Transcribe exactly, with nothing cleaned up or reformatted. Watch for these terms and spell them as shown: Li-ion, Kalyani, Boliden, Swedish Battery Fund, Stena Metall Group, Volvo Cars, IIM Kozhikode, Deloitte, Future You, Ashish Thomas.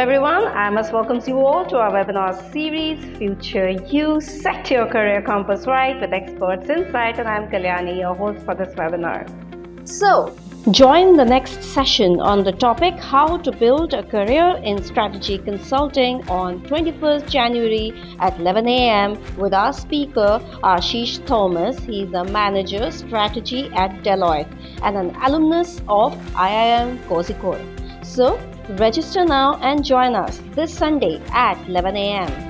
everyone, I must welcome you all to our webinar series, Future You, Set Your Career Compass Right with Experts Insight, and I'm Kalyani, your host for this webinar. So, join the next session on the topic, How to Build a Career in Strategy Consulting on twenty-first January at eleven A M with our speaker, Ashish Thomas. He's a Manager Strategy at Deloitte and an alumnus of I I M Kozhikode. So, register now and join us this Sunday at eleven A M